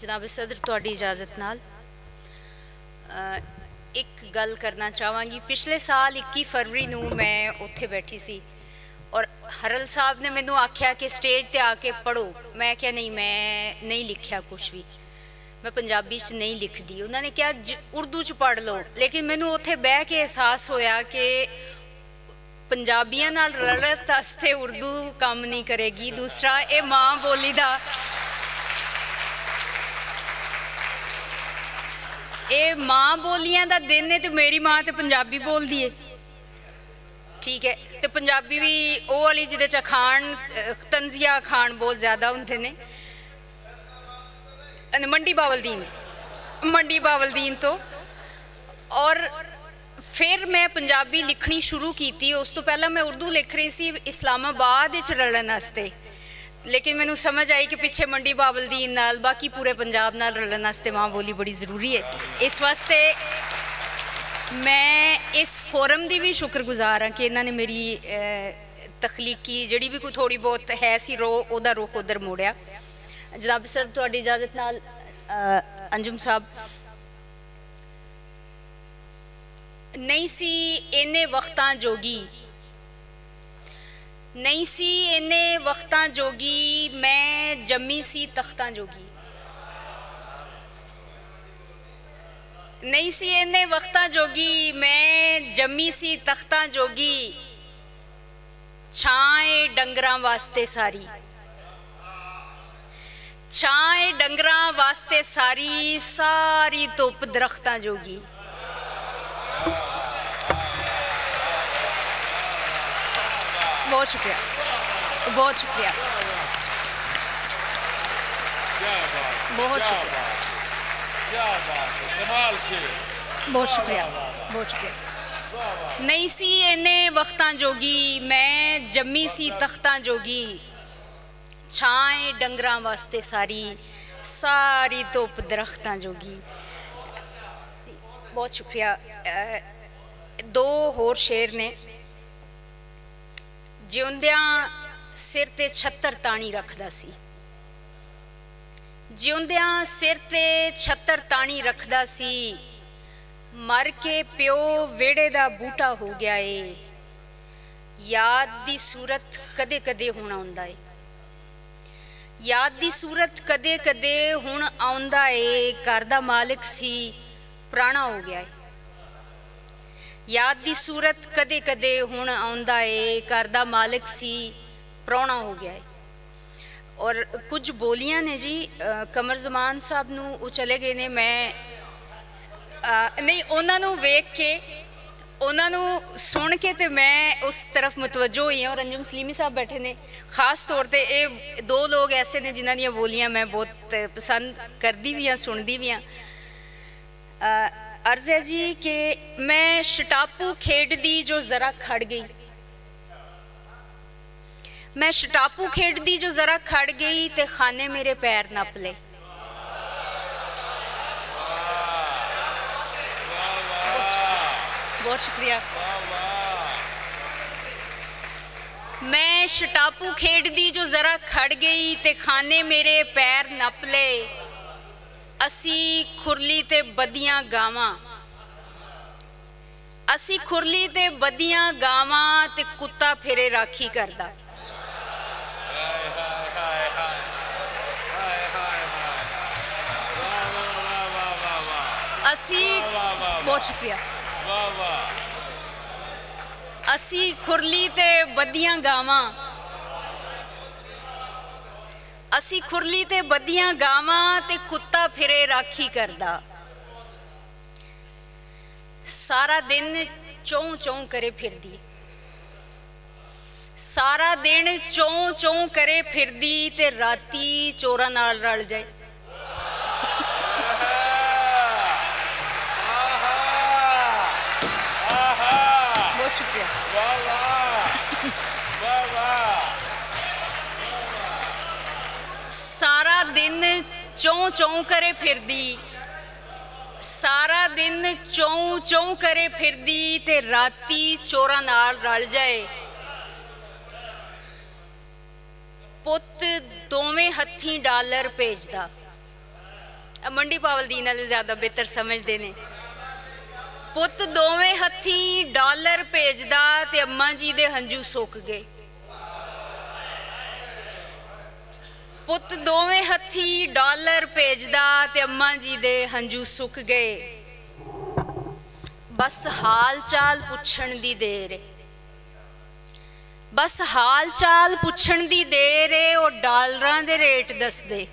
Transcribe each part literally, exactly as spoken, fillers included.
जनाब सदर तुहाडी इजाजत नाल एक गल करना चाहवांगी। पिछले साल इक्कीस फरवरी नूं मैं उत्थे बैठी सी और हरल साहब ने मैनू आख्या कि स्टेज ते आके पढ़ो। मैं क्या नहीं, मैं नहीं लिखिया कुछ भी, मैं पंजाबी च नहीं लिखती। उन्होंने कहा उर्दू च पढ़ लो, लेकिन मैनू उत्थे बह के एहसास होया कि पंजाबियां नाल रलत आस्ते उर्दू काम नहीं करेगी। दूसरा ये माँ बोली दा ये माँ बोलियां दा दिन है, तो मेरी माँ तो पंजाबी बोलती है, ठीक है, तो पंजाबी भी वो वाली जिदे च अखाण तंजिया अखाण बहुत ज़्यादा होंदे ने। मंडी बावलदीन मंडी बावलदीन तो और फिर मैं पंजाबी लिखनी शुरू की। उस तो पहला मैं उर्दू लिख रही सी इस्लामाबाद इच रलन आस्ते, लेकिन मैनू समझ आई कि पिछे मंडी बावलदीन नाल बाकी पूरे पंजाब नाल रलन आस्ते माँ बोली बड़ी ज़रूरी है। इस वास्ते मैं इस फोरम की भी शुक्रगुजार हाँ कि इन्होंने मेरी तखलीकी जड़ी भी कोई थोड़ी बहुत है सी रो ओदा रोक उधर मोड़िया। जनाब सर तुहाडी इजाजत नाल अंजुम साहब नहीं सी इन्ने वक्तां जोगी, नहीं सी इन्ने वक्तां जोगी, मैं जम्मी सी तख्तां जोगी, नहीं सी इन्ने वक्तां जोगी, मैं जम्मी सी तख्तां जोगी, छाए डंगरां वास्ते सारी, छाए डंगरां वास्ते सारी, सारी धुप दरख्तां जोगी, बहुत शुक्रिया, बहुत शुक्रिया, बहुत शुक्रिया, बहुत शुक्रिया, बहुत शुक्रिया। नहीं सी इन्ने वक्तां जोगी, मैं जम्मी सी तख्तां जोगी, छाए डंगरां वास्ते सारी, सारी धुप दरख्तां जोगी। बहुत शुक्रिया। दो होर शेर ने, जिउंदियां सिर ते छत्तर ताणी रखदा सी, जिउंदियां सिर ते छत्तर ताणी रखदा सी, मर के प्यो वेड़े दा बूटा हो गया है, याद दी सूरत कदे कदे हुण आउंदा है, याद दी सूरत कदे कदे हुण आउंदा ਏ, घर दा मालिक सी पुराना हो गया ਏ, याद दी सूरत कदे कदे हुण आउंदा ਏ, घर दा मालिक सी पुराना हो गया ਏ। और कुछ बोलियां ने जी, कमर जमान साहब नूं वो चले गए ने, मैं नहीं उन्हां नूं वेख के उन्हां नूं सुन के ते मैं उस तरफ मुतवजो हुई हूँ। और अंजुम सलीमी साहब बैठे ने, खास तौर पे ये दो लोग ऐसे ने जिन्हां दी बोलियां मैं बहुत पसंद करती भी हाँ, सुनती भी हाँ। अर्ज है जी कि मैं शटापू खेडदी जो जरा खड़ गई, मैं शटापू खेडदी जो जरा खड़ गई, ते खाने मेरे पैर नप ले। बहुत शुक्रिया। मैं शटापू खेडदी जो जरा खड़ गई, ते खाने मेरे पैर नप ले, असी खुरली ते बदियां गावां, असी खुरली ते बदियां गावां, ते कुत्ता फेरे राखी करदा। असी बहुत शुक्रिया। असी खुरली ते बदियां गावां, असी खुरली ते बदियां गावां, ते कुत्ता फिरे राखी करदा। सारा दिन चौं चौं करे फिरदी, सारा दिन चौं चौं करे फिरदी, ते राती चोरां नाल रल जाए। सारा दिन चौं चौं करे फिरदी, सारा दिन चौं चौं करे फिरदी, ते राती चोरां नाल रल जाए। पुत्त दोवें हत्थीं डालर भेजदा, मंडी पावल दीन वाले ज़्यादा बेहतर समझते हैं। पुत दोवें हथी डॉलर भेजदा ते अम्मा जी दे हंजू सोख गए। पुत दोवें हथी डॉलर भेजदा ते अम्मा जी दे हंजू सुख गए। बस हाल चाल पुछण दी देर, बस हाल चाल पुछण दी देर है। और डॉलरां दे रेट दस दे।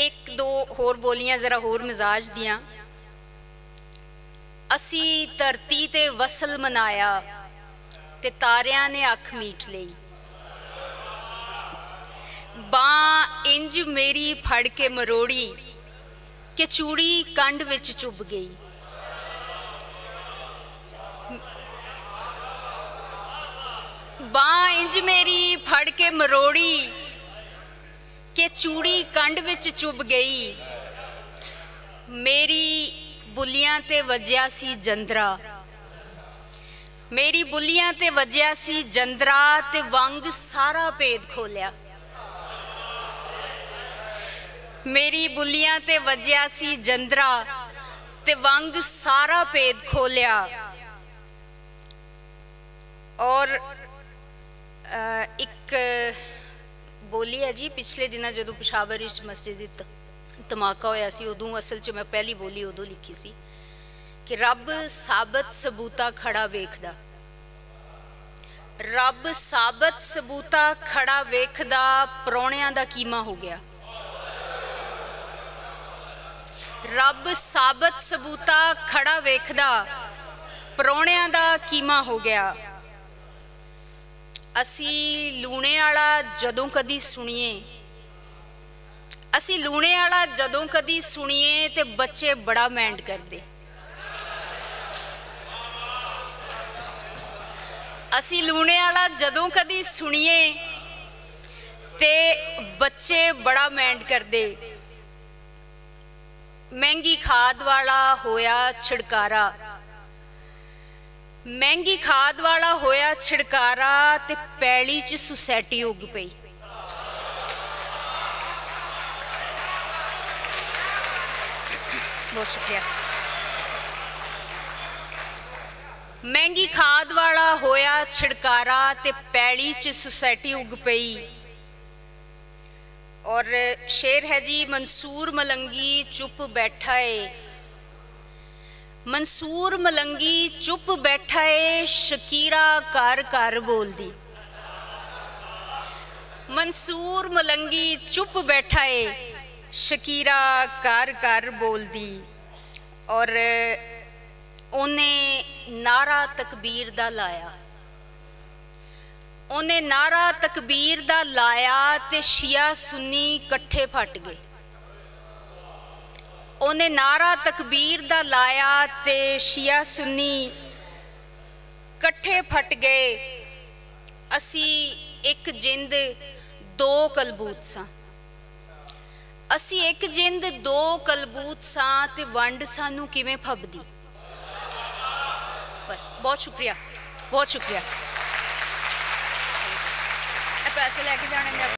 एक दो होर बोलियां जरा होर मिजाज दियां। असी धरती ते वसल मनाया ते तारियां ने अख मीट लई। बां इंज मेरी फड़ के मरोड़ी के चूड़ी कंड विच चुभ गई। बां इंज मेरी फड़ के मरोड़ी के चूड़ी कंड विच चुभ गई। मेरी बुलियां ते वजया सी जंदरा, मेरी बुलियां ते वजया सी जंदरा ते वंग सारा पेद खोलिया। मेरी बुलियां ते वजया सी जंदरा ते वंग सारा पेद खोलिया। और एक बोली है जी, पिछले दिन जो पिशावर मस्जिद धमाका होया सी उदों असल च मैं पहली बोली उदों लिखी सी कि रब साबत सबूता खड़ा वेखदा, रब साबत सबूता खड़ा वेखदा परौणियां दा कीमा हो गया। रब साबत सबूता खड़ा वेखदा परौणियां दा कीमा हो गया। असी लूणे वाला जदों कदी सुनिए, असी लूणे वाला जदों कदी सुनिए ते बच्चे बड़ा मैंड करदे। असी लूणे वाला जदों कदी सुनिए ते बच्चे बड़ा मैंड करदे। महंगी खाद वाला होया छिड़कारा, महंगी खाद वाला होया छिड़कारा ते पैली च सोसाइटी उग पई। बहुत शुक्रिया। महंगी खाद वाला होया छिड़कारा ते पैली च सोसाइटी उग पई। और शेर है जी, मंसूर मलंगी चुप बैठा है, मंसूर मलंगी चुप बैठा है, शकीरा कार कार बोल दी। मंसूर मलंगी चुप बैठा है, शकीरा कार कार बोल दी। और उन्हें नारा तकबीर दा लाया, उन्हें नारा तकबीर दा लाया ते शिया सुन्नी कट्ठे फट गए। उन्हें नारा तकबीर दा लाया ते शिया सुन्नी कट्ठे फट गए। असी एक जिंद दो कलबूत सां, असी एक जिंद दो कलबूत सां ते वंड सानू किवें फबदी। बस बहुत शुक्रिया, बहुत शुक्रिया। पैसे लेके जाने